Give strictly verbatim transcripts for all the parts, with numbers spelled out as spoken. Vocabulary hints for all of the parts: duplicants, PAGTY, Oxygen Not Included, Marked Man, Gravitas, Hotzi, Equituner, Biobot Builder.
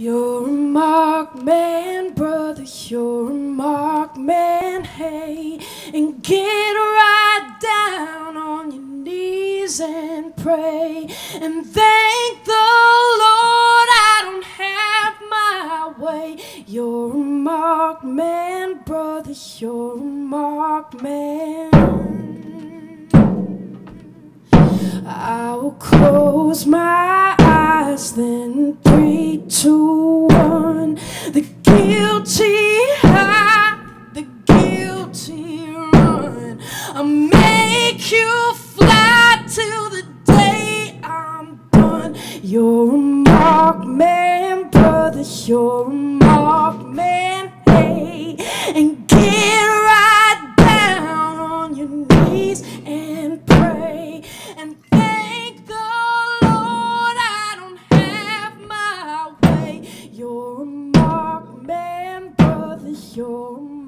You're a marked man, brother, you're a marked man, hey. And get right down on your knees and pray. And thank the Lord I don't have my way. You're a marked man, brother, you're a marked man. I will close my eyes, then three, two, one. The guilty hide, the guilty run. I'll make you fly till the day I'm done. You're a marked man, brother, you're a marked man, hey. And get right down on your knees and pray. And you're a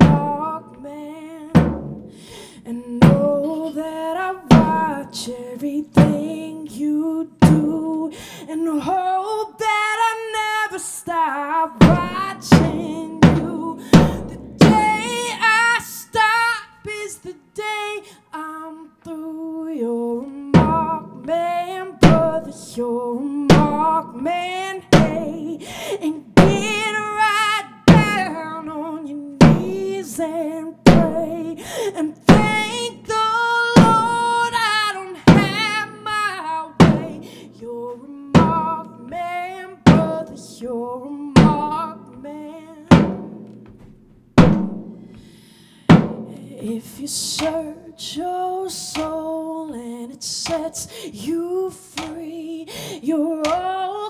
marked man, and know that I watch everything you do, and hope that I never stop watching you. The day I stop is the day I'm through. You're a marked man, brother, you're a marked man, hey. And and pray and thank the Lord I don't have my way. You're a marked man, brother, you're a marked man. If you search your soul and it sets you free, you're all